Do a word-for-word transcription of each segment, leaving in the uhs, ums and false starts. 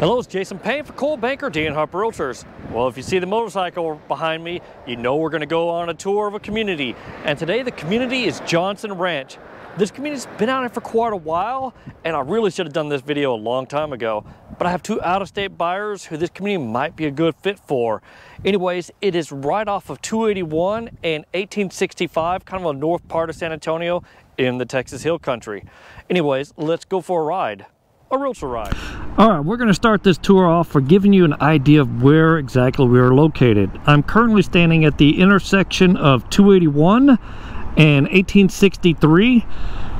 Hello, it's Jason Payne for Cole Banker, Dean Harper Realtors. Well, if you see the motorcycle behind me, you know we're going to go on a tour of a community. And today the community is Johnson Ranch. This community's been out here for quite a while, and I really should have done this video a long time ago. But I have two out-of-state buyers who this community might be a good fit for. Anyways, it is right off of two eighty-one and eighteen sixty-five, kind of a north part of San Antonio in the Texas Hill Country. Anyways, let's go for a ride. A realtor ride. All right, we're going to start this tour off for giving you an idea of where exactly we are located. I'm currently standing at the intersection of two eighty-one and eighteen sixty-three.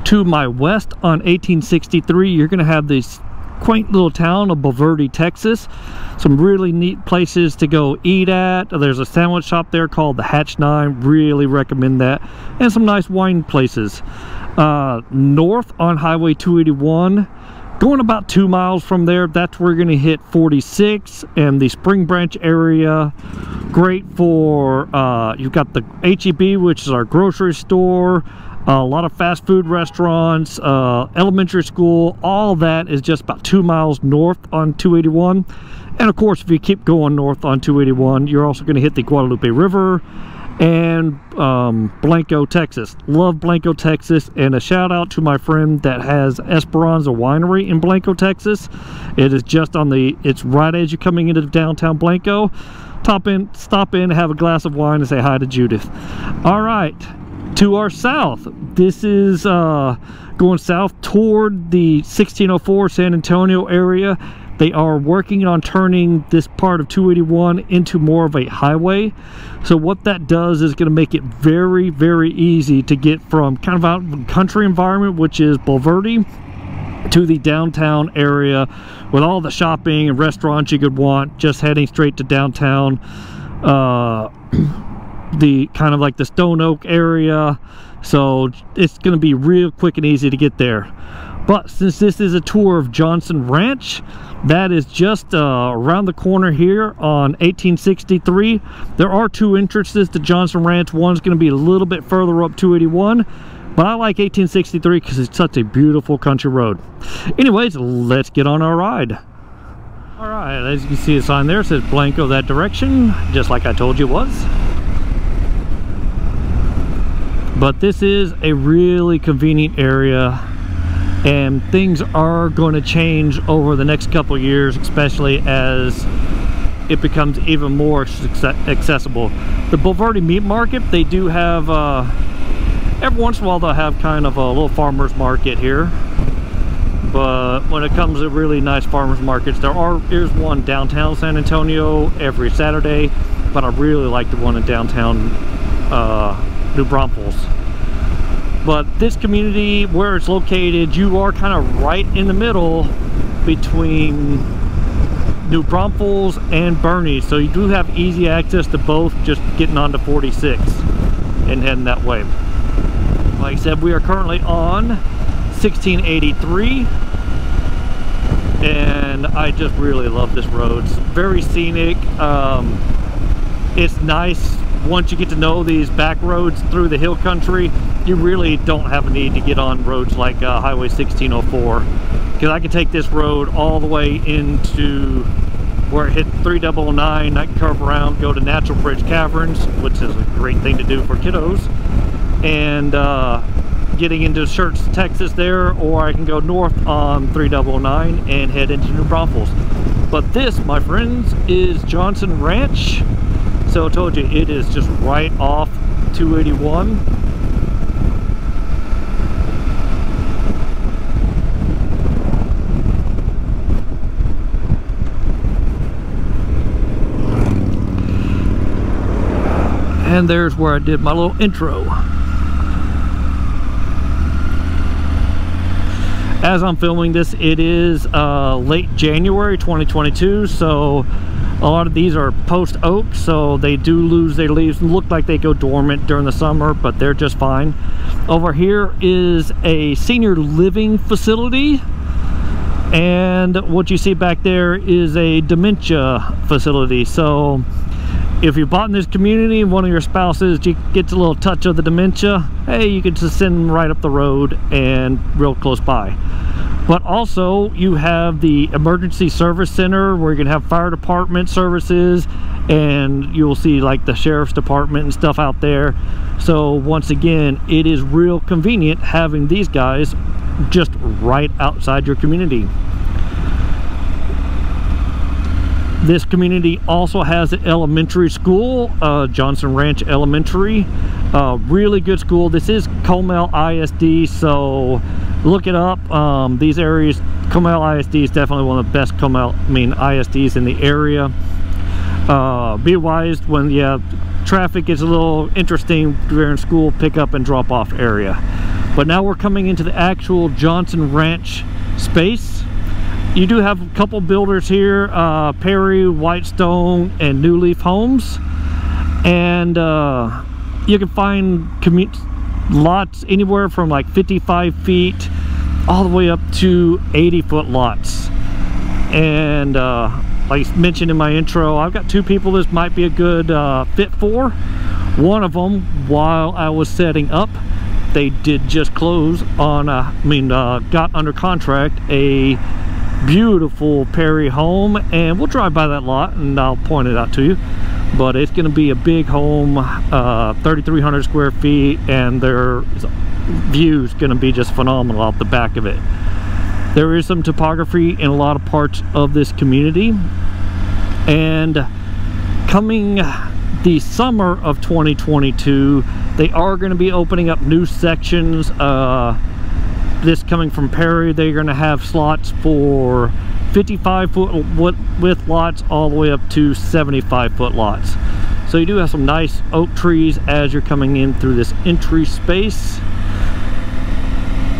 To my west on eighteen sixty-three, you're going to have this quaint little town of Bulverde, Texas. Some really neat places to go eat at. There's a sandwich shop there called the Hatch nine. Really recommend that. And some nice wine places. Uh, north on Highway two eighty-one. Going about two miles from there, that's where you're going to hit forty-six and the Spring Branch area. Great for, uh, you've got the H E B, which is our grocery store, a lot of fast food restaurants, uh, elementary school. All that is just about two miles north on two eighty-one. And of course, if you keep going north on two eighty-one, you're also going to hit the Guadalupe River and um, Blanco, Texas. Love Blanco, Texas, and a shout out to my friend that has Esperanza Winery in Blanco, Texas. It is just on the, it's right as you're coming into downtown Blanco. Top in, stop in, have a glass of wine, and say hi to Judith. All right, to our south. This is uh, going south toward the sixteen oh four San Antonio area. They are working on turning this part of two eighty-one into more of a highway. So what that does is going to make it very, very easy to get from kind of out in the country environment, which is Bulverde, to the downtown area with all the shopping and restaurants you could want, just heading straight to downtown. Uh, the kind of like the Stone Oak area. So it's going to be real quick and easy to get there. But since this is a tour of Johnson Ranch, that is just uh, around the corner here on eighteen sixty-three. There are two entrances to Johnson Ranch. One's going to be a little bit further up two eighty-one, but I like eighteen sixty-three because it's such a beautiful country road. Anyways, let's get on our ride. All right, as you can see, the sign there says Blanco that direction, just like I told you it was. But this is a really convenient area, and things are going to change over the next couple of years, especially as it becomes even more accessible. The Bulverde Meat Market, they do have, uh, every once in a while they'll have kind of a little farmer's market here. But when it comes to really nice farmer's markets, there are, here's one downtown San Antonio every Saturday, but I really like the one in downtown uh, New Braunfels. But this community, where it's located, you are kind of right in the middle between New Braunfels and Burney. So you do have easy access to both, just getting onto forty-six and heading that way. Like I said, we are currently on sixteen eighty-three. And I just really love this road. It's very scenic. Um, it's nice. Once you get to know these back roads through the hill country, you really don't have a need to get on roads like uh, Highway sixteen oh four, because I can take this road all the way into where it hits three double oh nine. I can curve around, go to Natural Bridge Caverns, which is a great thing to do for kiddos, and uh, getting into Church, Texas there, or I can go north on three double oh nine and head into New Braunfels. But this, my friends, is Johnson Ranch. So I told you, it is just right off two eighty-one. And there's where I did my little intro. As I'm filming this, it is uh, late January twenty twenty-two, so a lot of these are post-oak, so they do lose their leaves. Look like they go dormant during the summer, but they're just fine. Over here is a senior living facility. And what you see back there is a dementia facility. So if you bought in this community and one of your spouses gets a little touch of the dementia, hey, you can just send them right up the road and real close by. But also you have the emergency service center where you can have fire department services, and you'll see like the sheriff's department and stuff out there. So once again, it is real convenient having these guys just right outside your community. This community also has an elementary school, uh, Johnson Ranch Elementary. Uh, really good school. This is Comal I S D, so look it up. Um, these areas, Comal I S D is definitely one of the best Comal, I mean, I S Ds in the area. Uh, be wise when yeah, traffic is a little interesting during school pickup and drop off area. But now we're coming into the actual Johnson Ranch space. You do have a couple builders here, uh, Perry, Whitestone, and New Leaf Homes. And uh, you can find commute lots anywhere from like fifty-five feet all the way up to eighty foot lots. And uh, like I mentioned in my intro, I've got two people this might be a good uh, fit for. One of them, while I was setting up, they did just close on, a, I mean, uh, got under contract a beautiful Perry home, and we'll drive by that lot and I'll point it out to you. But it's going to be a big home, uh, thirty-three hundred square feet, and their view is going to be just phenomenal off the back of it. There is some topography in a lot of parts of this community, and coming the summer of twenty twenty-two, they are going to be opening up new sections. Uh, this coming from Perry, they're going to have slots for fifty-five foot width lots all the way up to seventy-five foot lots. So you do have some nice oak trees as you're coming in through this entry space.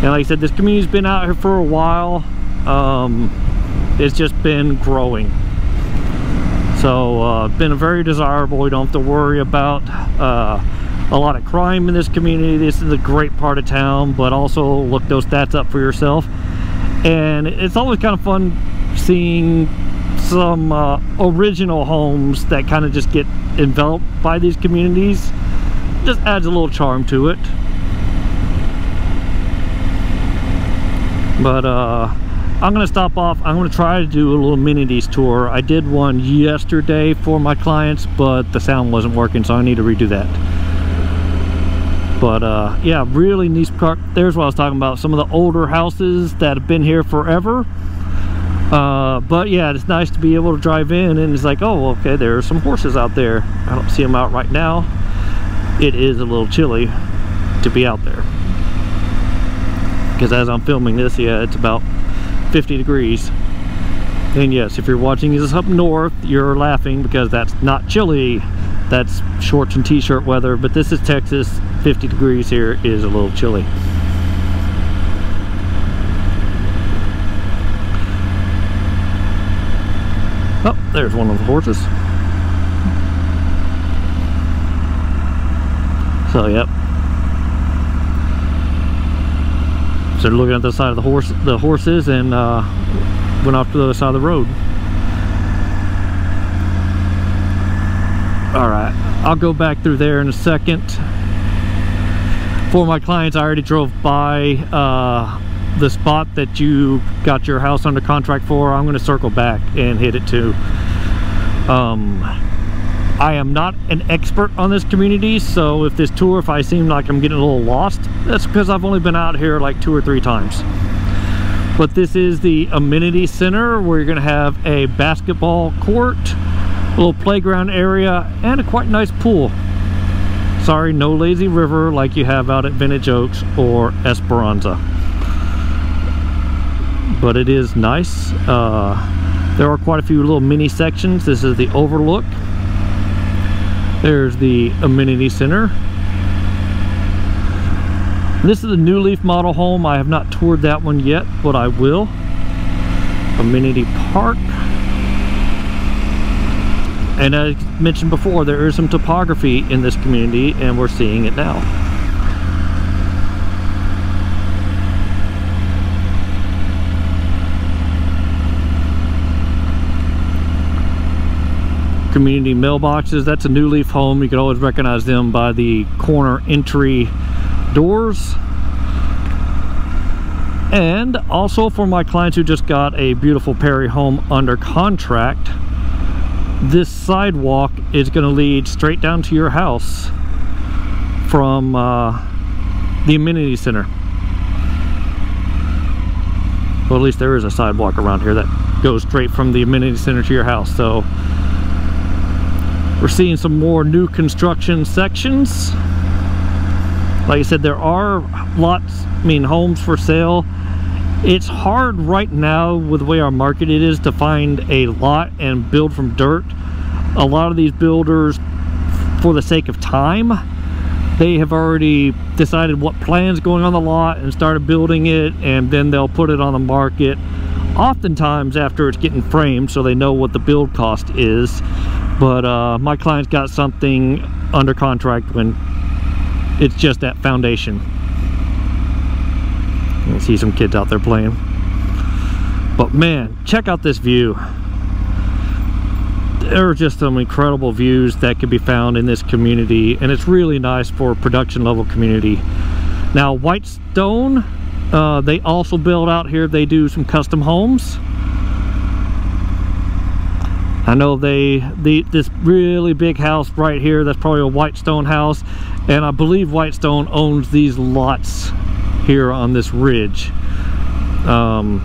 And like I said, this community's been out here for a while. Um, it's just been growing. So uh, been very desirable. We don't have to worry about uh, a lot of crime in this community. This is a great part of town, but also look those stats up for yourself. And it's always kind of fun seeing some uh, original homes that kind of just get enveloped by these communities. Just adds a little charm to it. But uh, I'm going to stop off. I'm going to try to do a little amenities tour. I did one yesterday for my clients, but the sound wasn't working, so I need to redo that. But uh, yeah, really nice park. There's what I was talking about. Some of the older houses that have been here forever. Uh, but yeah, it's nice to be able to drive in and it's like, oh, okay, there are some horses out there. I don't see them out right now. It is a little chilly to be out there. Because as I'm filming this, yeah, it's about fifty degrees. And yes, if you're watching this up north, you're laughing because that's not chilly. That's shorts and t-shirt weather, but this is Texas. fifty degrees here is a little chilly. Oh, there's one of the horses. So, yep. So they're looking at the side of the horse, the horses, and uh, went off to the other side of the road. All right, I'll go back through there in a second. For my clients, I already drove by uh, the spot that you got your house under contract for. I'm going to circle back and hit it too. Um, I am not an expert on this community, so if this tour, if I seem like I'm getting a little lost, that's because I've only been out here like two or three times. But this is the amenity center where you're going to have a basketball court, a little playground area, and a quite nice pool. Sorry, no lazy river like you have out at Vintage Oaks or Esperanza. But it is nice. Uh, there are quite a few little mini sections. This is the overlook. There's the amenity center. This is the New Leaf model home. I have not toured that one yet, but I will. Amenity park. And as I mentioned before, there is some topography in this community, and we're seeing it now. Community mailboxes, that's a New Leaf home. You can always recognize them by the corner entry doors. And also for my clients who just got a beautiful Perry home under contract, this sidewalk is going to lead straight down to your house from uh, the amenity center. Well, at least there is a sidewalk around here that goes straight from the amenity center to your house. So we're seeing some more new construction sections. Like I said, there are lots, I mean, homes for sale. It's hard right now with the way our market it is to find a lot and build from dirt. A lot of these builders, for the sake of time, they have already decided what plan's going on the lot and started building it, and then they'll put it on the market, oftentimes after it's getting framed, so they know what the build cost is. But uh, my client's got something under contract when it's just that foundation. I see some kids out there playing. But man, check out this view. There are just some incredible views that can be found in this community, and it's really nice for a production level community. Now, Whitestone, uh, they also build out here. They do some custom homes. I know they, the, this really big house right here, that's probably a Whitestone house, and I believe Whitestone owns these lots here on this ridge. Um,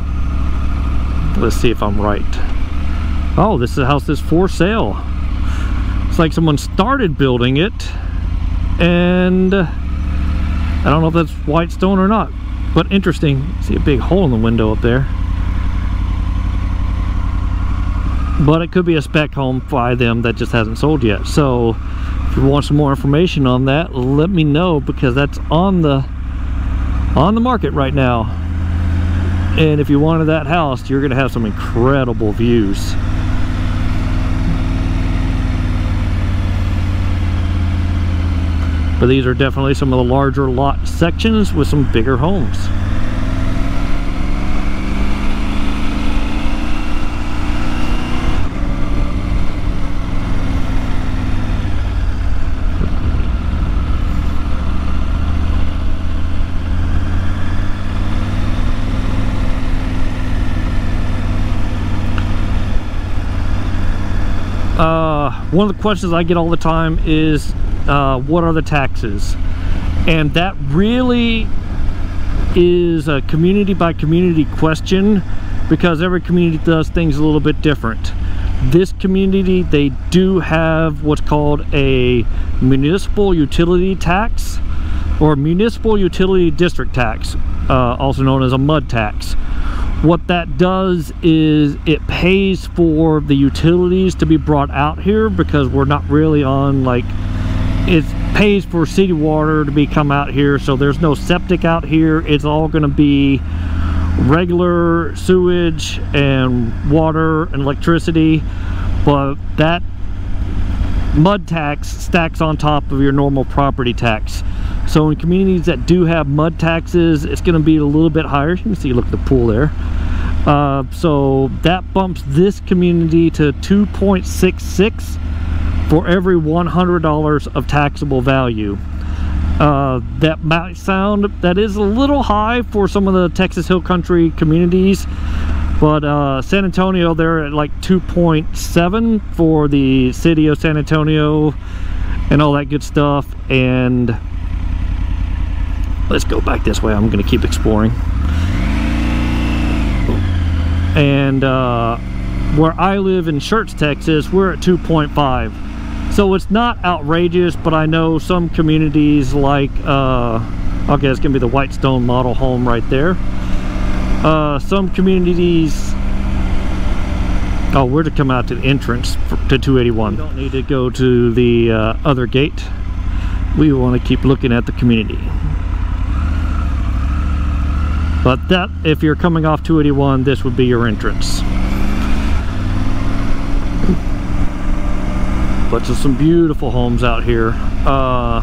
let's see if I'm right. Oh, this is a house that's for sale. It's like someone started building it, and I don't know if that's Whitestone or not, but interesting. See a big hole in the window up there. But it could be a spec home by them that just hasn't sold yet. So if you want some more information on that, let me know, because that's on the on the market right now. And if you wanted that house, you're gonna have some incredible views. But these are definitely some of the larger lot sections with some bigger homes. Uh, one of the questions I get all the time is uh, what are the taxes? And that really is a community by community question, because every community does things a little bit different. This community, they do have what's called a municipal utility tax, or municipal utility district tax, uh, also known as a MUD tax. What that does is it pays for the utilities to be brought out here, because we're not really on, like, it pays for city water to be come out here, so there's no septic out here. It's all going to be regular sewage and water and electricity. But that MUD tax stacks on top of your normal property tax. So in communities that do have MUD taxes, it's going to be a little bit higher. You can see, look at the pool there. Uh, so that bumps this community to two point six six for every one hundred dollars of taxable value. Uh, that might sound, that is a little high for some of the Texas Hill Country communities. But uh, San Antonio, they're at like two point seven for the city of San Antonio and all that good stuff. And let's go back this way. I'm going to keep exploring. And uh, where I live in Church, Texas, we're at two point five. So it's not outrageous, but I know some communities like, uh, okay, it's going to be the Whitestone model home right there. Uh, some communities, oh, we're to come out to the entrance for, to two eighty-one. We don't need to go to the uh, other gate. We want to keep looking at the community. But that, if you're coming off two eighty-one, this would be your entrance. But there's some beautiful homes out here. Uh,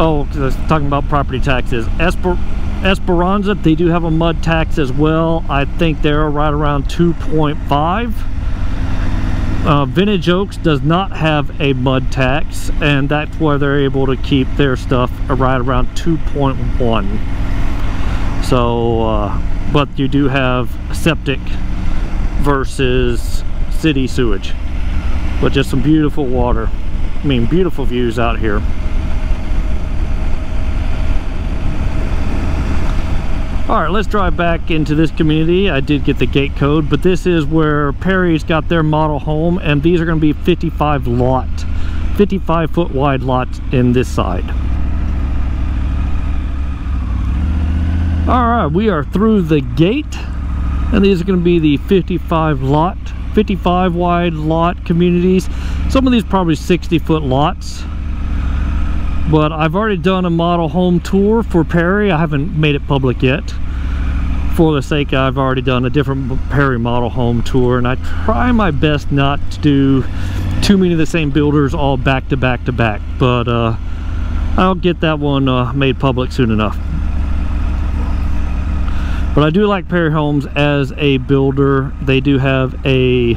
oh, talking about property taxes. Esper Esperanza, they do have a MUD tax as well. I think they're right around two point five. Uh, Vintage Oaks does not have a MUD tax, and that's why they're able to keep their stuff right around two point one. So, uh, but you do have septic versus city sewage. But just some beautiful water. I mean, beautiful views out here. All right, let's drive back into this community. I did get the gate code, but this is where Perry's got their model home, and these are going to be fifty-five lot, fifty-five foot wide lots in this side. All right, we are through the gate, and these are going to be the fifty-five lot, fifty-five wide lot communities. Some of these probably sixty foot lots. But I've already done a model home tour for Perry. I haven't made it public yet. For the sake, I've already done a different Perry model home tour, and I try my best not to do too many of the same builders all back to back to back. But uh, I'll get that one uh, made public soon enough. But I do like Perry Homes as a builder. They do have a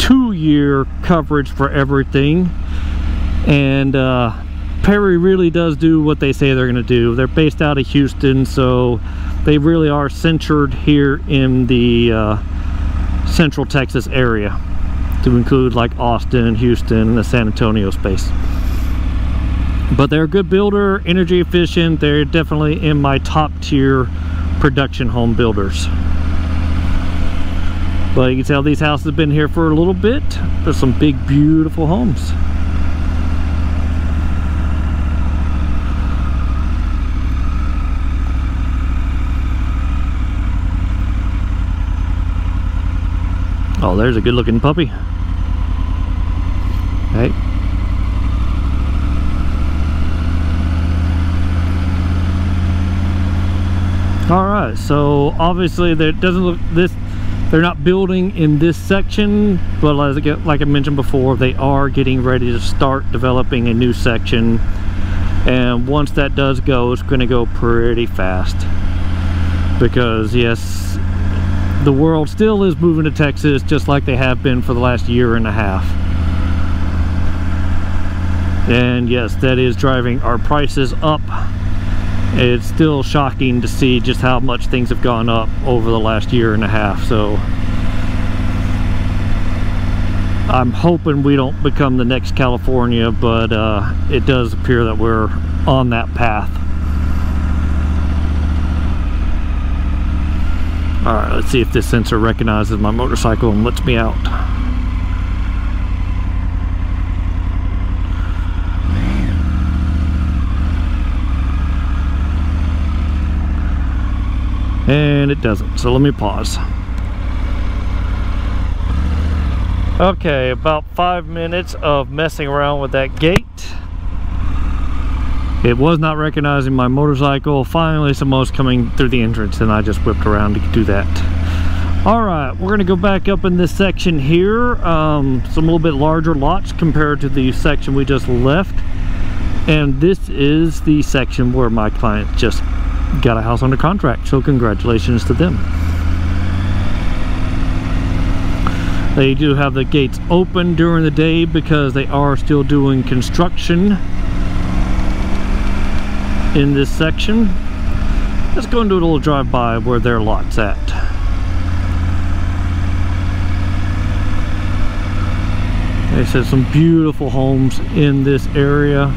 two-year coverage for everything, and uh, Perry really does do what they say they're going to do. They're based out of Houston, so they really are centered here in the uh, Central Texas area, to include like Austin, Houston, and the San Antonio space. But they're a good builder, energy efficient. They're definitely in my top tier production home builders. But you can tell these houses have been here for a little bit. There's some big, beautiful homes. Oh, there's a good looking puppy. Hey. Alright, so obviously there doesn't look this they're not building in this section, but like I mentioned before, they are getting ready to start developing a new section. And once that does go, it's gonna go pretty fast. Because yes, the world still is moving to Texas, just like they have been for the last year and a half. And yes, that is driving our prices up. It's still shocking to see just how much things have gone up over the last year and a half. So I'm hoping we don't become the next California, but uh, it does appear that we're on that path. All right, let's see if this sensor recognizes my motorcycle and lets me out. And it doesn't, so let me pause. Okay, about five minutes of messing around with that gate. It was not recognizing my motorcycle. Finally, someone's coming through the entrance, and I just whipped around to do that. All right, we're gonna go back up in this section here. Um, some little bit larger lots compared to the section we just left. And this is the section where my client just got a house under contract, so congratulations to them. They do have the gates open during the day because they are still doing construction in this section. Let's go and do a little drive by where their lot's at. They said some beautiful homes in this area.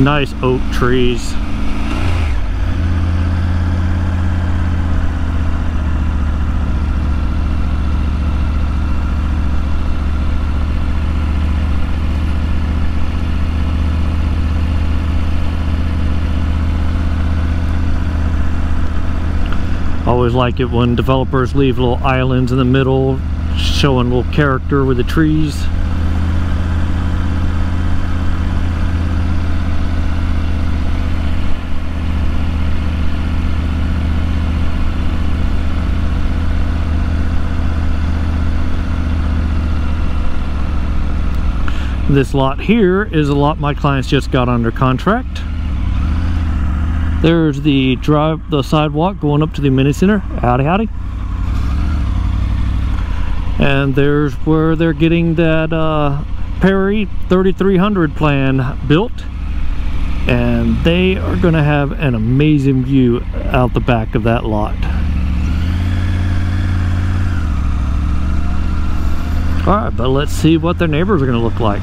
Nice oak trees. Always like it when developers leave little islands in the middle, showing little character with the trees. This lot here is a lot my clients just got under contract. There's the drive, the sidewalk going up to the mini center. Howdy, howdy. And there's where they're getting that uh, Perry thirty-three hundred plan built. and they are going to have an amazing view out the back of that lot. All right, but let's see what their neighbors are going to look like.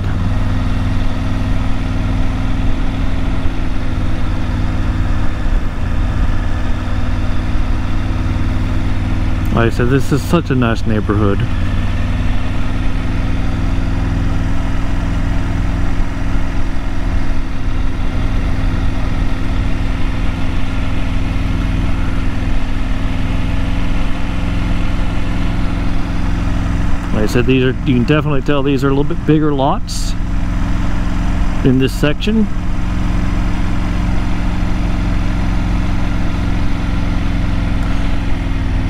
Like I said, this is such a nice neighborhood. Like I said, these are, you can definitely tell these are a little bit bigger lots in this section.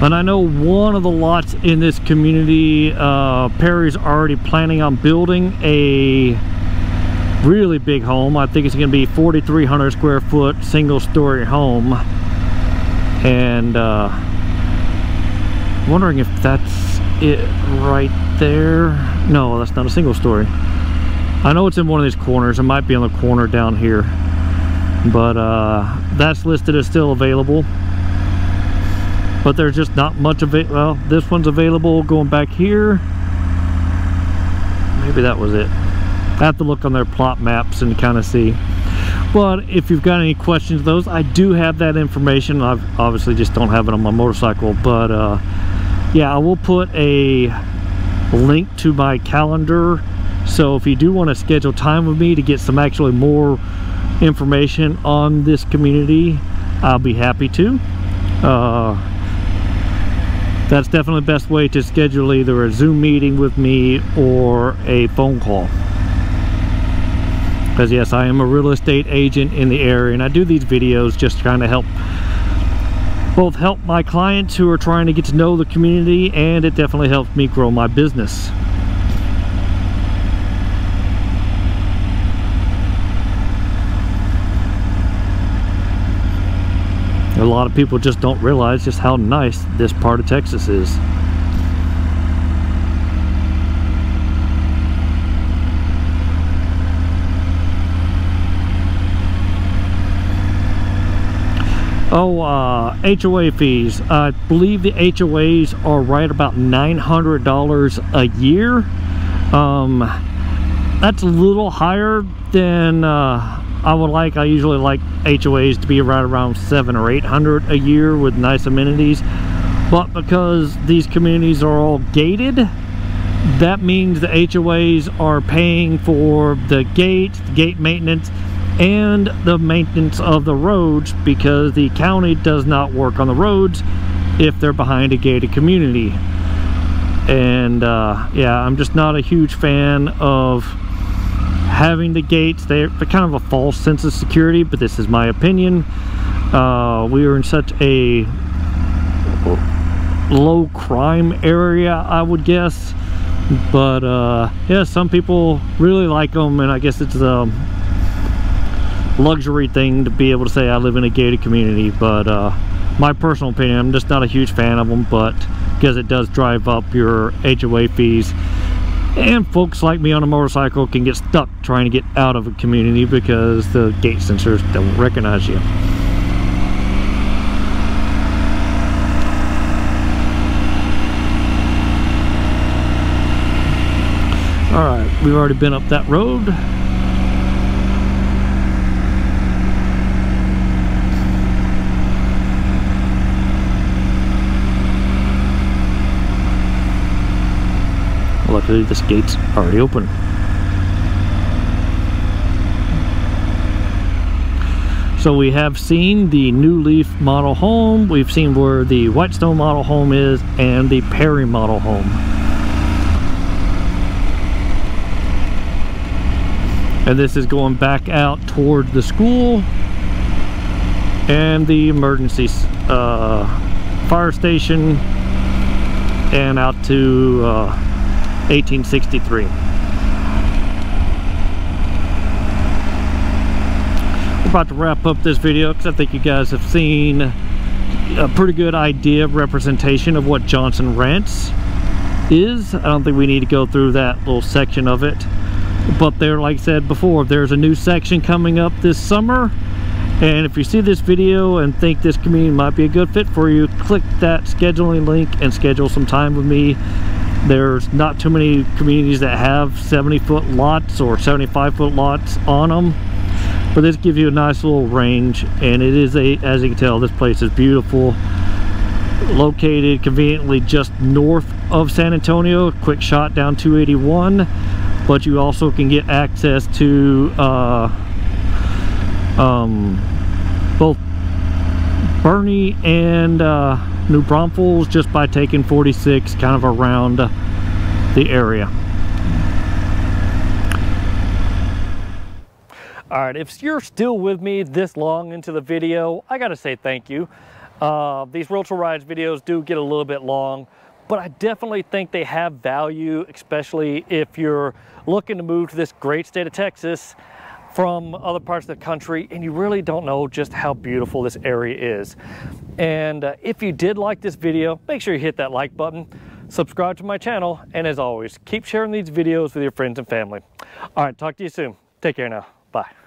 And I know one of the lots in this community, uh, Perry's already planning on building a really big home. I think it's going to be forty-three hundred square foot single story home. And uh, I'm wondering if that's it right there. No, that's not a single story. I know it's in one of these corners. It might be on the corner down here. But uh, that's listed as still available. But there's just not much of it. Well, this one's available going back here. Maybe that was it. I have to look on their plot maps and kind of see. But if you've got any questions, those, I do have that information. I obviously just don't have it on my motorcycle. But uh, yeah, I will put a link to my calendar. So if you do want to schedule time with me to get some actually more information on this community, I'll be happy to. Uh, That's definitely the best way to schedule either a Zoom meeting with me or a phone call. Because yes, I am a real estate agent in the area, and I do these videos just trying to help both help my clients who are trying to get to know the community, and it definitely helps me grow my business. A lot of people just don't realize just how nice this part of Texas is. Oh, uh, H O A fees. I believe the H O As are right about nine hundred dollars a year. Um, that's a little higher than uh, I would like. I usually like H O As to be right around seven or eight hundred a year with nice amenities, but because these communities are all gated, that means the H O As are paying for the gate, the gate maintenance, and the maintenance of the roads, because the county does not work on the roads if they're behind a gated community. And uh, yeah, I'm just not a huge fan of having the gates. They're kind of a false sense of security, but this is my opinion. Uh, we are in such a low crime area, I would guess. But uh, yeah, some people really like them, and I guess it's a luxury thing to be able to say I live in a gated community. But uh, my personal opinion, I'm just not a huge fan of them, but because it does drive up your H O A fees. And folks like me on a motorcycle can get stuck trying to get out of a community because the gate sensors don't recognize you. All right, we've already been up that road. Luckily, this gate's already open. So we have seen the New Leaf model home, we've seen where the Whitestone model home is, and the Perry model home. And this is going back out toward the school and the emergency uh, fire station, and out to uh, eighteen sixty-three. We're about to wrap up this video because I think you guys have seen a pretty good idea of representation of what Johnson Ranch is. I don't think we need to go through that little section of it. But there, like I said before, there's a new section coming up this summer. And if you see this video and think this community might be a good fit for you, click that scheduling link and schedule some time with me. There's not too many communities that have seventy foot lots or seventy-five foot lots on them. But this gives you a nice little range, and it is a, as you can tell, this place is beautiful. Located conveniently just north of San Antonio, quick shot down two eighty-one, but you also can get access to uh, um, both Bernie and uh, New Braunfels just by taking forty-six kind of around the area. All right, if you're still with me this long into the video, I gotta say thank you. Uh, these Realtor Rides videos do get a little bit long, but I definitely think they have value, especially if you're looking to move to this great state of Texas from other parts of the country and you really don't know just how beautiful this area is. And uh, if you did like this video, make sure you hit that like button, subscribe to my channel, and as always, keep sharing these videos with your friends and family. All right, talk to you soon. Take care now. Bye.